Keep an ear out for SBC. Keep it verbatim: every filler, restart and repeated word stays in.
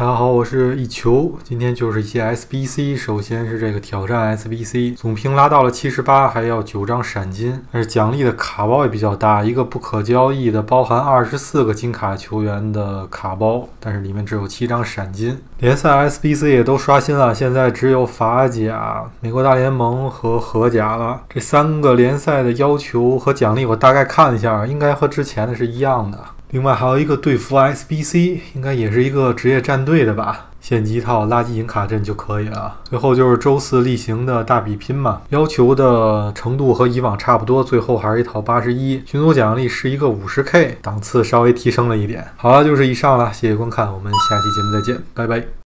大家好，我是一球，今天就是一些 S B C。首先是这个挑战 S B C， 总评拉到了 七十八， 还要九张闪金，但是奖励的卡包也比较大，一个不可交易的包含二十四个金卡球员的卡包，但是里面只有七张闪金。联赛 S B C 也都刷新了，现在只有法甲、美国大联盟和荷甲了。这三个联赛的要求和奖励我大概看一下，应该和之前的是一样的。 另外还有一个对服 S B C， 应该也是一个职业战队的吧。 献祭一套垃圾银卡阵就可以了。最后就是周四例行的大比拼嘛，要求的程度和以往差不多，最后还是一套八十一。群组奖励是一个 五十K， 档次稍微提升了一点。好了，就是以上了，谢谢观看，我们下期节目再见，拜拜。